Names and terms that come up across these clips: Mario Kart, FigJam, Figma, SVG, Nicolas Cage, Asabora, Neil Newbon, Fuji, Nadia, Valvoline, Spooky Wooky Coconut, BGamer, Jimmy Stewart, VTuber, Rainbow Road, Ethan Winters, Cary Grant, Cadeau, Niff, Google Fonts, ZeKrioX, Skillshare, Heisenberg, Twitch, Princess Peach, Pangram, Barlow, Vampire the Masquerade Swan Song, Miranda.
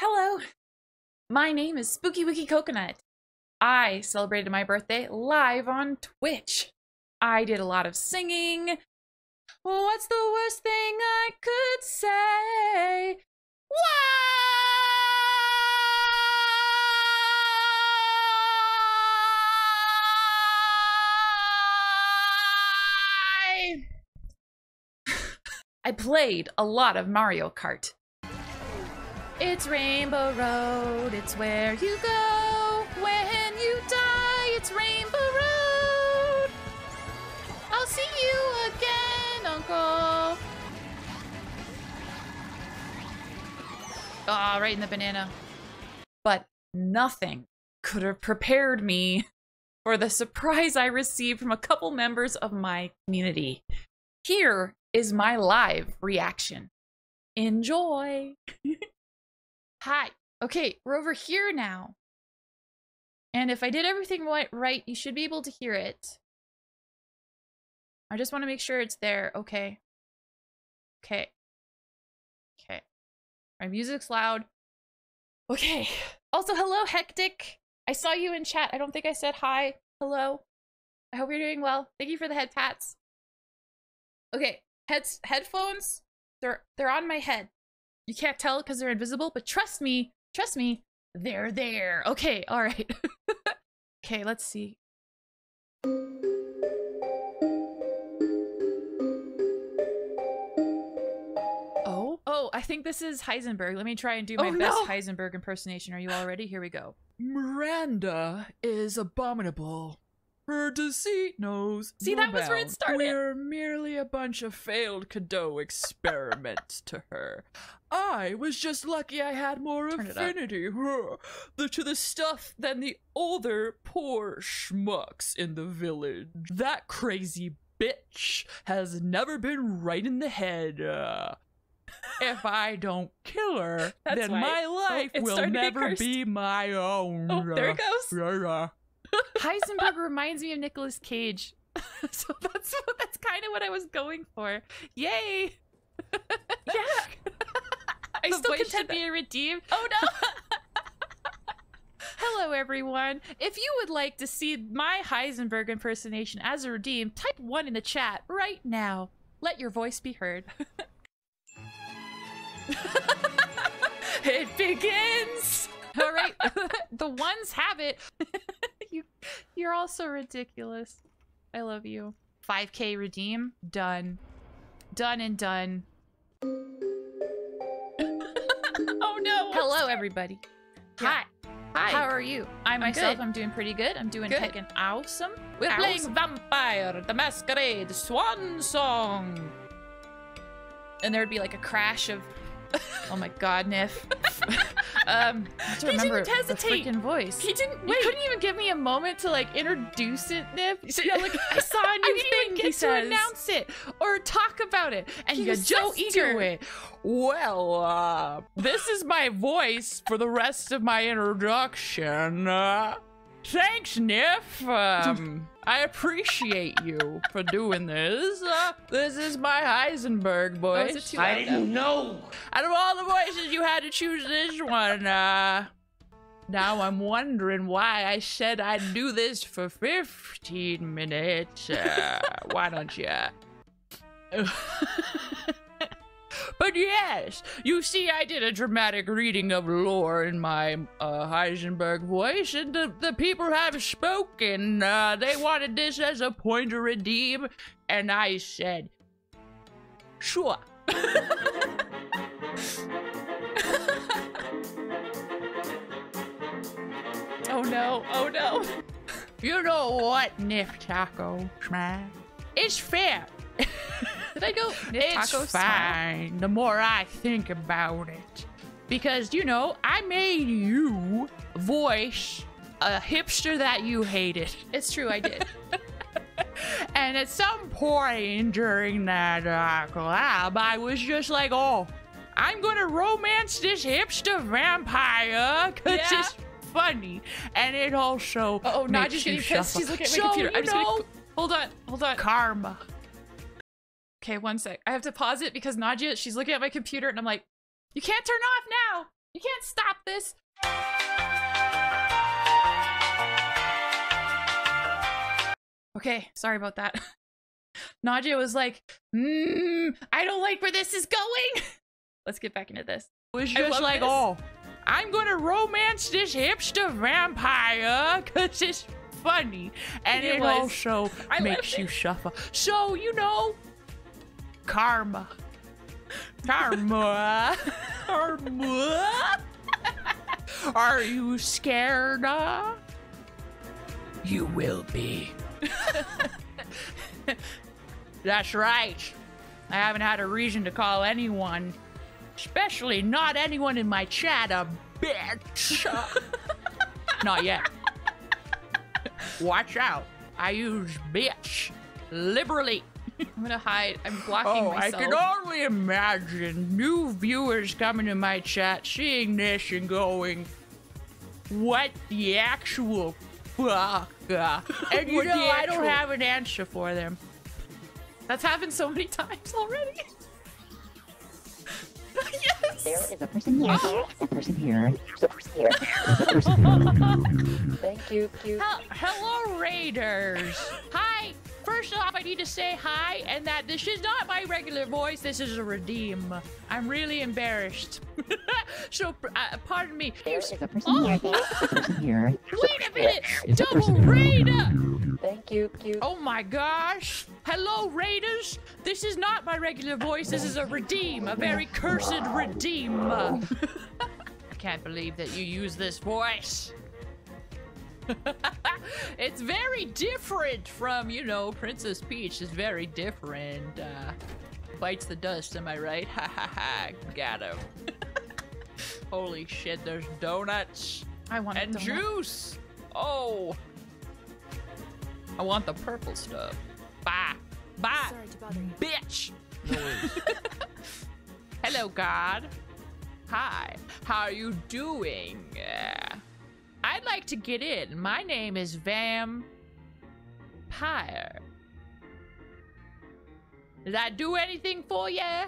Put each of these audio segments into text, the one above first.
Hello, my name is Spooky Wooky Coconut. I celebrated my birthday live on Twitch. I did a lot of singing. What's the worst thing I could say? Why? I played a lot of Mario Kart. It's Rainbow Road, it's where you go when you die. It's Rainbow Road. I'll see you again, Uncle. Ah, oh, right in the banana. But nothing could have prepared me for the surprise I received from a couple members of my community. Here is my live reaction. Enjoy. Hi. Okay, we're over here now. And if I did everything right, you should be able to hear it. I just want to make sure it's there. Okay. Okay. Okay. My music's loud. Okay. Also, hello, Hectic. I saw you in chat. I don't think I said hi. Hello. I hope you're doing well. Thank you for the head pats. Okay. Headphones. They're on my head. You can't tell because they're invisible, but trust me, they're there. Okay, all right. Okay, let's see. Oh? Oh, I think this is Heisenberg. Let me try and do my best Heisenberg impersonation. Are you all ready? Here we go. Miranda is abominable. Her deceit knows no bounds. That was where it started. We're merely a bunch of failed Cadeau experiments to her. I was just lucky I had more affinity to the stuff than the older poor schmucks in the village. That crazy bitch has never been right in the head. If I don't kill her, then my life will never be my own. Oh, there it goes. Heisenberg reminds me of Nicolas Cage. So that's kind of what I was going for. Yay! Yeah! I still contend being redeemed. Oh no! Hello everyone! If you would like to see my Heisenberg impersonation as a redeem, type 1 in the chat right now. Let your voice be heard. It begins! Alright, the ones have it! You're also ridiculous. I love you. 5K redeem. Done. Done and done. Oh no! Hello everybody. Yeah. Hi. Hi. How are you? I'm doing pretty good. I'm doing heckin' awesome. We're playing Vampire the Masquerade Swan Song. And there'd be like a crash of... Oh my god, Niff. He didn't hesitate. The freaking voice. He didn't. Wait. You couldn't even give me a moment to like introduce it, Niff. So, yeah, like I saw a new thing. He says. Announce it or talk about it, and you're so eager. Well, this is my voice for the rest of my introduction. Thanks, Niff. I appreciate you for doing this. This is my Heisenberg voice. Oh, I didn't know. Out of all the voices, you had to choose this one. Now I'm wondering why I said I'd do this for 15 minutes. Why don't you? But yes, you see, I did a dramatic reading of lore in my Heisenberg voice, and the people have spoken. They wanted this as a point to redeem, and I said, sure. Oh no, oh no. You know what, Niff Taco Smash? It's fair. Did I go? It's fine. Smile. The more I think about it, because you know, I made you voice a hipster that you hated. It's true, I did. And at some point during that collab, I was just like, "Oh, I'm gonna romance this hipster vampire because it's funny, and it also not just getting pissed. She's looking at my computer. I'm just gonna hold on. Karma." Okay, one sec. I have to pause it because Nadia, she's looking at my computer and I'm like, you can't turn off now. You can't stop this? Okay, sorry about that. Nadia was like, I don't like where this is going. Let's get back into this. It was just like, oh, I'm gonna romance this hipster vampire because it's funny. And it also makes you suffer. So, you know, karma. Karma. Karma. Are you scared? You will be. That's right. I haven't had a reason to call anyone, especially not anyone in my chat, a bitch. Not yet. Watch out. I use bitch liberally. I'm gonna hide. I'm blocking myself. I can only imagine new viewers coming to my chat, seeing this and going, what the actual fuck? And you know, I don't have an answer for them. That's happened so many times already. Yes. There is a person here. Oh. A person here. A person here. A person here. Thank you. Cute. Hello, raiders. Hi. First off, I need to say hi, and that this is not my regular voice. This is a redeem. I'm really embarrassed. So, pardon me. There is a person here. A person here. Wait a minute. Double raid. Thank you. Cute. Oh my gosh. Hello, raiders. This is not my regular voice. This is a redeem. A very cursed redeem. I can't believe that you use this voice. It's very different from, you know, Princess Peach is very different. Bites the dust, am I right? Ha ha ha, got him. Holy shit, there's donuts. I want and juice. Oh, I want the purple stuff. Bye, bye, bitch. No worries. Hello, God. Hi, how are you doing? I'd like to get in. My name is Vampire. Did I do anything for ya?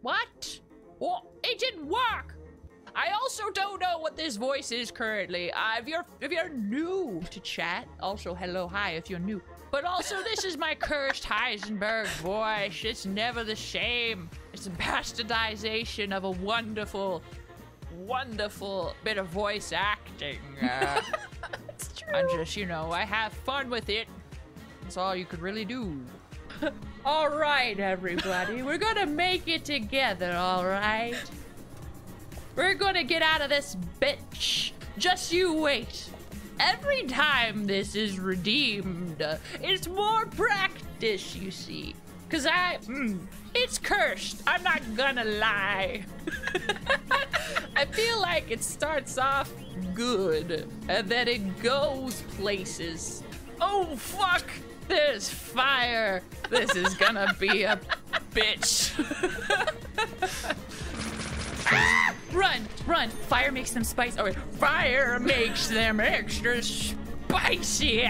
What? Oh, it didn't work. I also don't know what this voice is currently. If you're new to chat, also hello, hi if you're new. But also this is my cursed Heisenberg voice. It's never the same. It's a bastardization of a wonderful bit of voice acting. It's true. I'm just, you know, I have fun with it. That's all you could really do. All right, everybody. We're gonna make it together, all right? We're gonna get out of this bitch. Just you wait. Every time this is redeemed, it's more practice, you see. Cause it's cursed. I'm not gonna lie. I feel like it starts off good and then it goes places. Oh fuck, there's fire. This is gonna be a bitch. Ah! Run, run, fire makes them spicy. Oh wait, fire makes them extra spicy.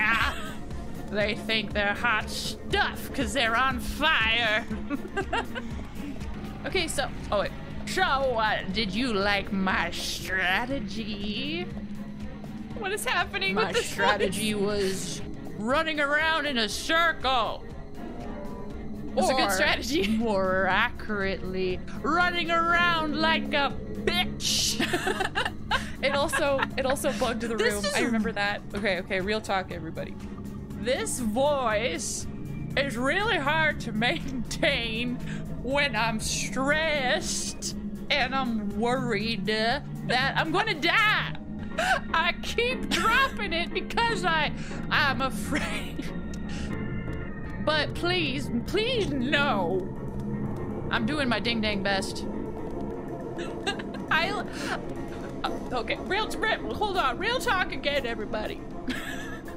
They think they're hot stuff because they're on fire. Okay, so, oh wait. So, did you like my strategy? What is happening with this? My strategy was running around in a circle. That's a good strategy. More accurately, running around like a bitch. It also bugged the room. I remember that. Okay, real talk, everybody. This voice is really hard to maintain when I'm stressed and I'm worried that I'm gonna die. I keep dropping it because I'm afraid. But please, please no. I'm doing my ding-dang best. Okay, hold on, real talk again, everybody.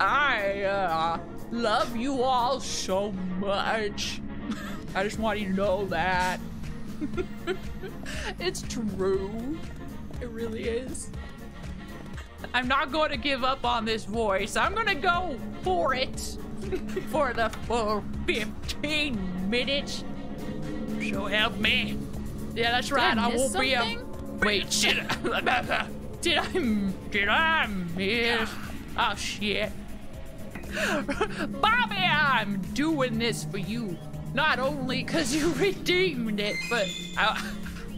I love you all so much. I just want you to know that. It's true. It really is. I'm not going to give up on this voice. I'm going to go for it for the full 15 minutes. So help me. Yeah, that's right. I won't be a Wait, shit. Did I miss? Oh shit. Bobby, I'm doing this for you. Not only because you redeemed it, but I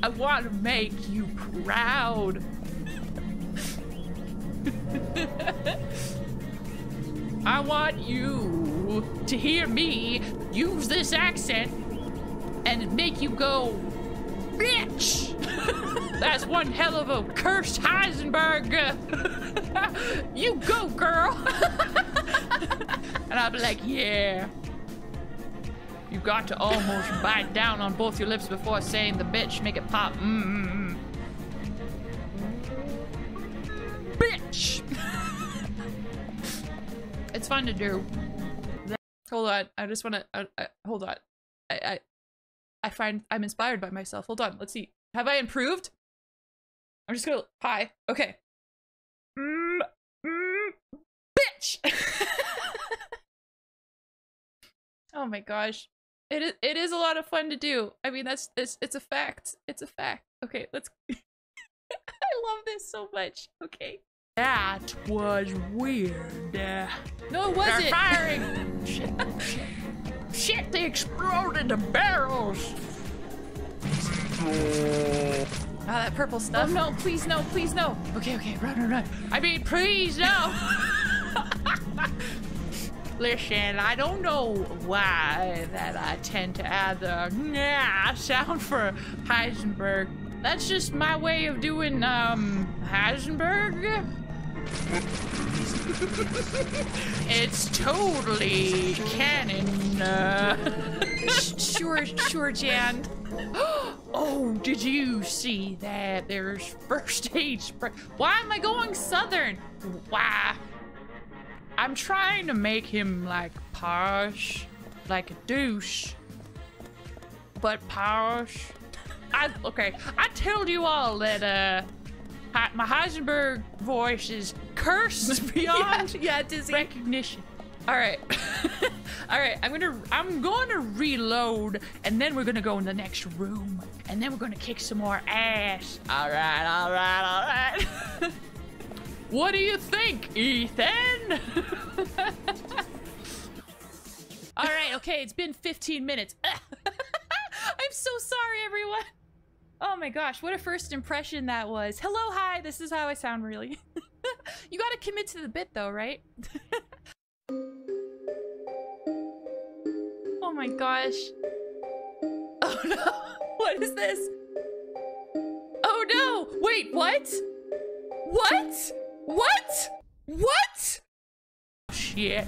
want to make you proud. I want you to hear me use this accent and make you go, bitch! That's one hell of a cursed Heisenberg. You go, girl. And I'll be like, yeah. You got to almost bite down on both your lips before saying the bitch, make it pop. Bitch! It's fun to do. Hold on, I just wanna, hold on. I find I'm inspired by myself. Hold on, let's see. Have I improved? I'm just gonna, hi, okay. Bitch! Oh my gosh. It is a lot of fun to do. I mean, it's a fact. It's a fact. Okay, let's. I love this so much. Okay. That was weird. No, it wasn't. They're firing. Shit. Shit, they exploded the barrels. Oh, that purple stuff. Oh, no, please no, please no. Okay, okay, run. I mean, please no. Listen, I don't know why that I tend to add the nah sound for Heisenberg. That's just my way of doing Heisenberg. It's totally canon. Sure, Jan. Oh, did you see that? There's first aid spray. Why am I going southern? Why? I'm trying to make him like posh, like a douche, but posh. Okay, I told you all that my Heisenberg voice is cursed beyond dizzy recognition. All right, all right. I'm gonna reload, and then we're gonna go in the next room, and then we're gonna kick some more ass. All right. What do you think, Ethan? All right, okay, it's been 15 minutes. I'm so sorry, everyone. Oh my gosh, what a first impression that was. Hello, hi, this is how I sound, really. You gotta commit to the bit, though, right? Oh my gosh. Oh no, what is this? Oh no, wait, what? What? What? Shit.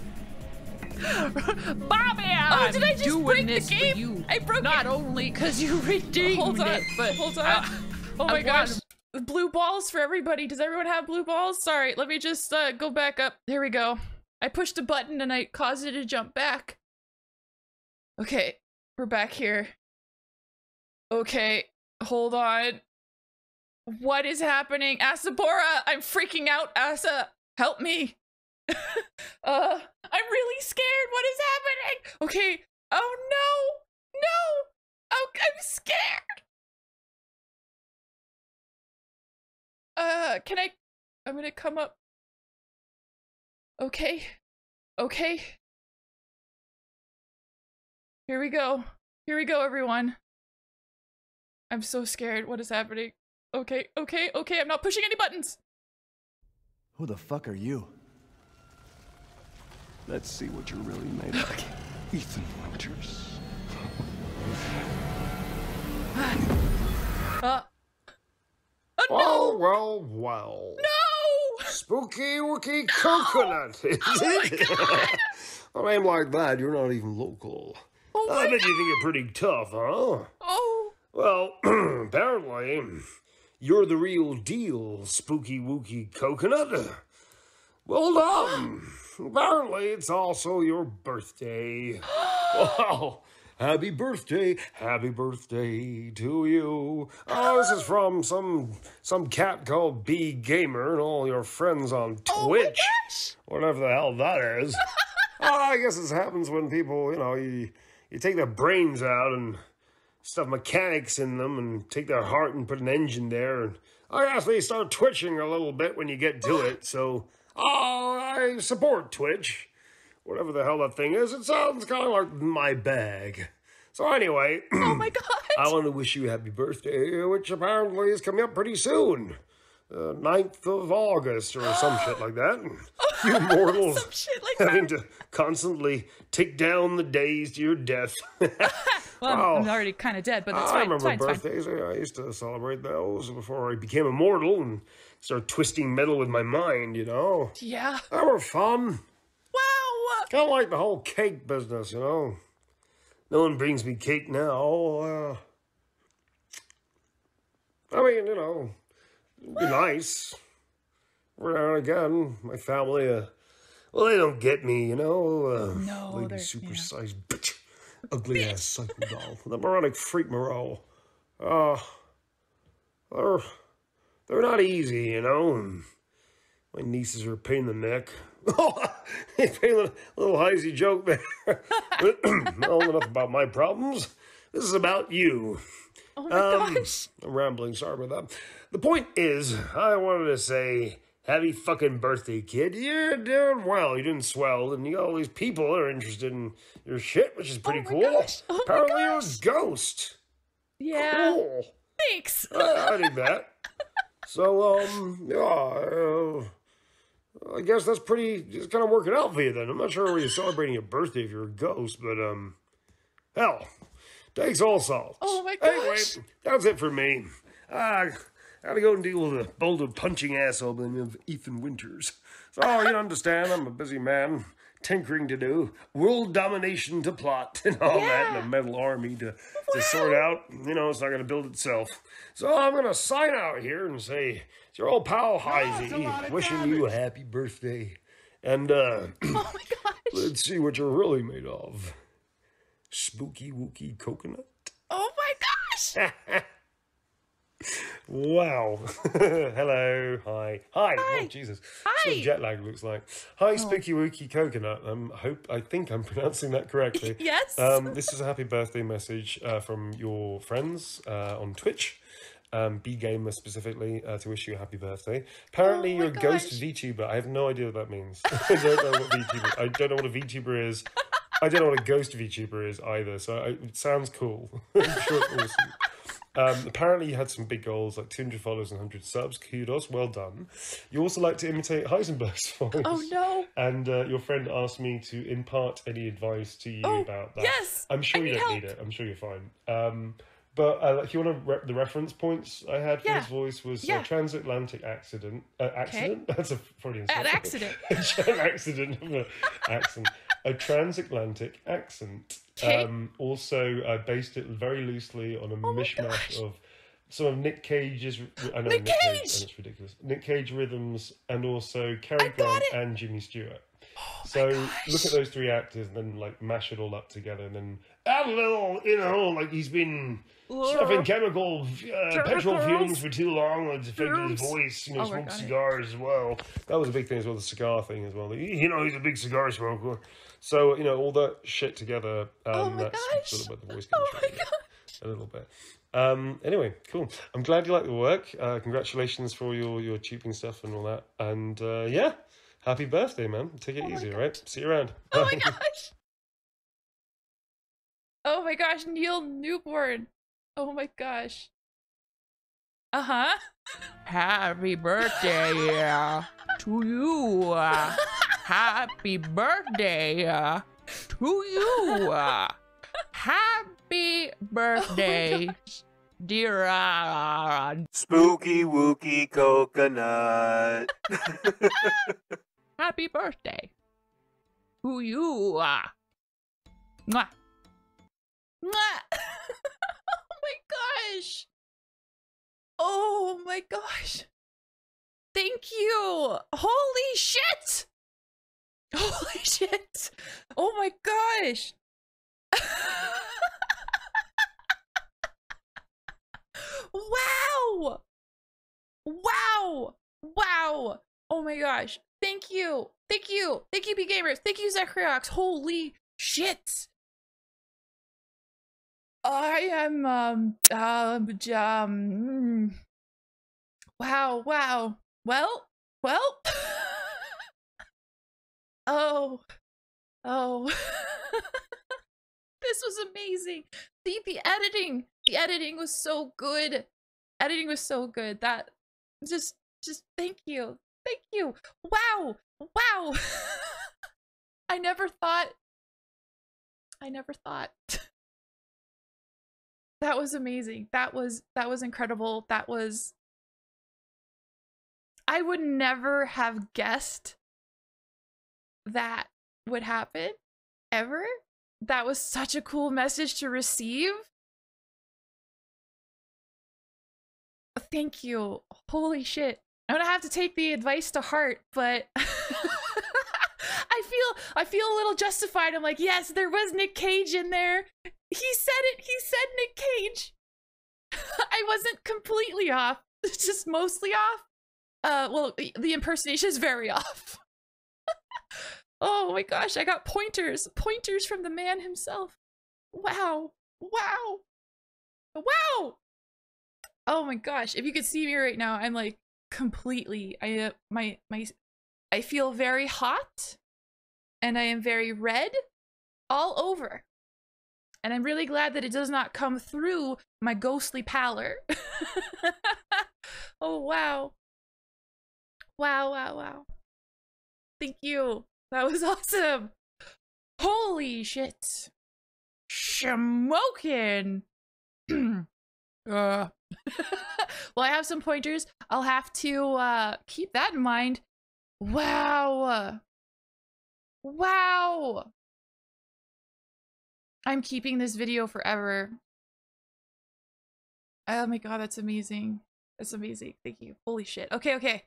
Bobby, oh, did I just break the game? I broke it. Not only because you redeemed it, but hold on. Oh my gosh. Blue balls for everybody. Does everyone have blue balls? Sorry, let me just go back up. There we go. I pushed a button and I caused it to jump back. Okay, we're back here. Okay, hold on. What is happening? Asabora, I'm freaking out. Asa, help me. I'm really scared. What is happening? Okay. Oh no. No. Oh, I'm scared. Can I? I'm gonna come up. Okay. Okay. Here we go. Here we go, everyone. I'm so scared. What is happening? Okay, okay, okay, I'm not pushing any buttons! Who the fuck are you? Let's see what you're really made of. Okay. Ethan Winters. Oh no! Well. No! Spooky Wooky Coconut, is it? Oh my God! A name like that, you're not even local. Oh my God. I bet you think you're pretty tough, huh? Oh. Well, apparently... You're the real deal, Spooky Wooky Coconut. Well done. Apparently, it's also your birthday. Wow. Happy birthday to you. Oh, this is from some cat called B Gamer and all your friends on Twitch. Oh my gosh. Whatever the hell that is. I guess this happens when people, you know, you take their brains out and stuff mechanics in them and take their heart and put an engine there. And I guess they start twitching a little bit when you get to it. So, I support Twitch. Whatever the hell that thing is, it sounds kind of like my bag. So anyway, oh my God. I want to wish you a happy birthday, which apparently is coming up pretty soon. 9th of August or some shit like that. You mortals having to constantly take down the days to your death. Well, I'm already kind of dead, but that's fine. I remember birthdays. Fine. I used to celebrate those before I became immortal and started twisting metal with my mind, you know? Yeah. They were fun. Wow. Kind of like the whole cake business, you know? No one brings me cake now. I mean, you know... It'd be nice. Well, again, my family, well, they don't get me, you know. No, they're super-sized bitch, ugly-ass psycho doll, the moronic freak Moreau. They're not easy, you know. And my nieces are a pain in the neck. They paid a little Heisey joke there. Well, enough about my problems. This is about you. Oh my gosh. I'm rambling, sorry about that. The point is, I wanted to say, happy fucking birthday, kid. You're doing well, you're doing swell, and you got all these people that are interested in your shit, which is pretty cool. Oh apparently you're a ghost. Yeah. Cool. Thanks. I did that. So, I guess that's it's kind of working out for you then. I'm not sure where you're celebrating your birthday if you're a ghost, but, hell. Thanks, all solved. Oh, my gosh. Anyway, that's it for me. I gotta go and deal with a boulder punching asshole by the name of Ethan Winters. So, you understand, I'm a busy man, tinkering to do, world domination to plot, and all that, and a metal army to sort out. You know, it's not gonna build itself. So, I'm gonna sign out here and say, it's your old pal, Heisey, wishing you a happy birthday. And, oh, my gosh. Let's see what you're really made of. Spooky Wooky Coconut. Oh my gosh! Wow. Hello. Hi. Hi. Hi. Oh, Jesus. Hi. Sort of jet lag looks like. Hi, Spooky Wooky Coconut. I think I'm pronouncing that correctly. Yes. This is a happy birthday message from your friends on Twitch. B Gamer specifically to wish you a happy birthday. Apparently you're a ghost VTuber. I have no idea what that means. I don't know what VTuber. I don't know what a VTuber is. I don't know what a ghost VTuber is either, so it sounds cool. I'm sure it's awesome. Apparently you had some big goals, like 200 followers and 100 subs. Kudos, well done. You also like to imitate Heisenberg's voice. Oh, no. And your friend asked me to impart any advice to you about that. Yes, I'm sure you don't need it. I'm sure you're fine. But if you want to the reference points I had for his voice was a transatlantic accident. Accident? That's a Freudian sentence. An accident. An accident of an accent. A transatlantic accent. Also, I based it very loosely on a mishmash of some of Nick Cage's... Nick Cage! And it's ridiculous. Nick Cage rhythms and also Cary Grant and Jimmy Stewart. Oh, so look at those three actors and then like mash it all up together and then add a little, you know, like he's been stuffing chemical petrol fumes for too long and it's affected his voice, you know, smoked cigars as well. That was a big thing as well, the cigar thing as well. You know, he's a big cigar smoker. So, you know, all that shit together, that's sort of what the voice comes from. A little bit. Anyway, cool. I'm glad you like the work. Congratulations for your tubing stuff and all that. And yeah. Happy birthday, man. Take it easy, all right? See you around. Bye. Oh my gosh. Oh my gosh, Neil Newbon. Oh my gosh. Uh-huh. Happy birthday to you. Happy birthday to you. Happy birthday, dear Spooky Wooky Coconut. Happy birthday to you. Mwah. Mwah. Oh my gosh. Oh my gosh. Thank you. Holy shit. Holy shit. Oh my gosh. Wow. Wow. Wow. Oh my gosh. Thank you. Thank you. Thank you, B Gamers. Thank you, ZeKrioX. Holy shit. I am wow. Well. Oh. This was amazing. The editing was so good. That just thank you. Wow. I never thought. That was amazing. That was incredible. I would never have guessed that would happen, ever. That was such a cool message to receive. Thank you. Holy shit. I'm gonna have to take the advice to heart, but I feel a little justified. I'm like, yes, there was Nick Cage in there. He said it. He said Nick Cage. I wasn't completely off. It's just mostly off. Well, the impersonation is very off. Oh my gosh, I got pointers from the man himself. Wow. Oh my gosh, if you could see me right now, I'm like completely, I feel very hot and I am very red all over. And I'm really glad that it does not come through my ghostly pallor. Oh, wow. Wow. Thank you. That was awesome. Holy shit. Smokin'. Well, I have some pointers. I'll have to keep that in mind. Wow. I'm keeping this video forever. Oh my god, that's amazing. Thank you. Holy shit. Okay.